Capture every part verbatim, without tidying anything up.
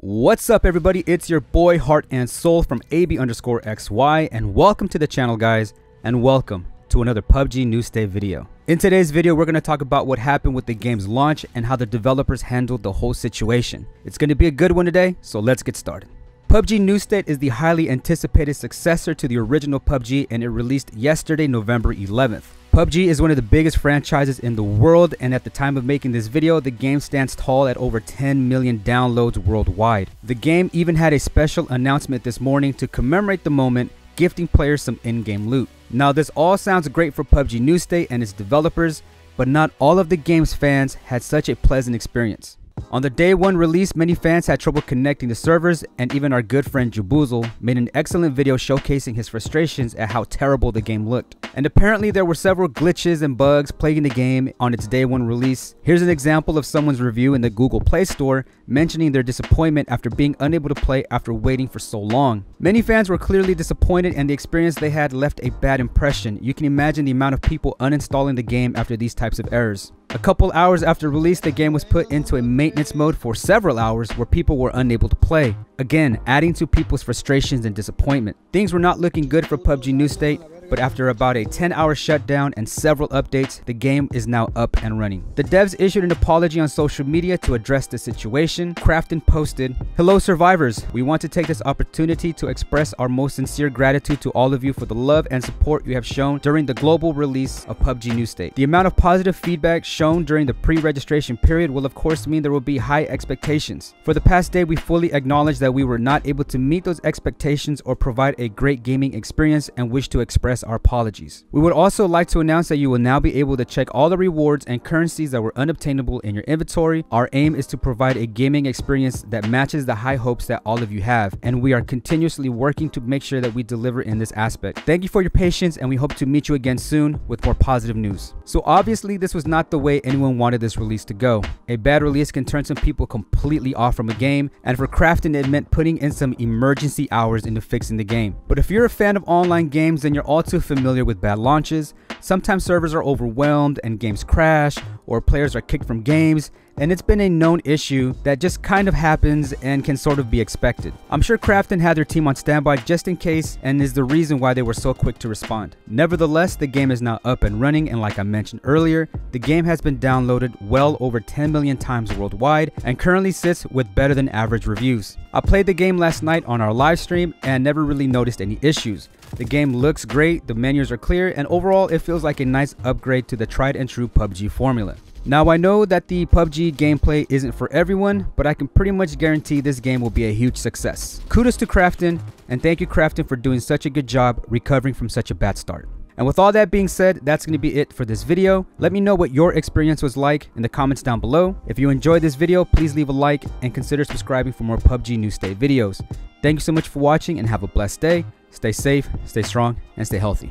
What's up everybody, it's your boy Heart and Soul from A B underscore X Y and welcome to the channel guys, and welcome to another P U B G New State video. In today's video we're going to talk about what happened with the game's launch and how the developers handled the whole situation. It's going to be a good one today, so let's get started. P U B G New State is the highly anticipated successor to the original P U B G and it released yesterday, November eleventh. P U B G is one of the biggest franchises in the world, and at the time of making this video, the game stands tall at over ten million downloads worldwide. The game even had a special announcement this morning to commemorate the moment, gifting players some in-game loot. Now this all sounds great for P U B G New State and its developers, but not all of the game's fans had such a pleasant experience. On the day one release, many fans had trouble connecting to servers, and even our good friend Jubuzel made an excellent video showcasing his frustrations at how terrible the game looked. And apparently there were several glitches and bugs plaguing the game on its day one release. Here's an example of someone's review in the Google Play Store mentioning their disappointment after being unable to play after waiting for so long. Many fans were clearly disappointed and the experience they had left a bad impression. You can imagine the amount of people uninstalling the game after these types of errors. A couple hours after release, the game was put into a maintenance mode for several hours where people were unable to play. Again, adding to people's frustrations and disappointment. Things were not looking good for P U B G New State, but after about a ten hour shutdown and several updates, the game is now up and running. The devs issued an apology on social media to address the situation. Krafton posted, "Hello survivors, we want to take this opportunity to express our most sincere gratitude to all of you for the love and support you have shown during the global release of P U B G New State. The amount of positive feedback shown during the pre-registration period will of course mean there will be high expectations. For the past day, we fully acknowledge that we were not able to meet those expectations or provide a great gaming experience and wish to express our apologies. We would also like to announce that you will now be able to check all the rewards and currencies that were unobtainable in your inventory. Our aim is to provide a gaming experience that matches the high hopes that all of you have, and we are continuously working to make sure that we deliver in this aspect. Thank you for your patience, and we hope to meet you again soon with more positive news." So obviously this was not the way anyone wanted this release to go. A bad release can turn some people completely off from a game, and for Krafton it meant putting in some emergency hours into fixing the game. But if you're a fan of online games, then you're all too familiar with bad launches. Sometimes servers are overwhelmed and games crash, or players are kicked from games, and it's been a known issue that just kind of happens and can sort of be expected. I'm sure Krafton had their team on standby just in case, and is the reason why they were so quick to respond. Nevertheless, the game is now up and running, and like I mentioned earlier, the game has been downloaded well over ten million times worldwide and currently sits with better than average reviews. I played the game last night on our live stream and never really noticed any issues. The game looks great, the menus are clear, and overall it feels like a nice upgrade to the tried and true P U B G formula. Now I know that the P U B G gameplay isn't for everyone, but I can pretty much guarantee this game will be a huge success. Kudos to Krafton, and thank you Krafton for doing such a good job recovering from such a bad start. And with all that being said, that's going to be it for this video. Let me know what your experience was like in the comments down below. If you enjoyed this video, please leave a like and consider subscribing for more P U B G New State videos. Thank you so much for watching and have a blessed day. Stay safe, stay strong, and stay healthy.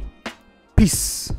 Peace.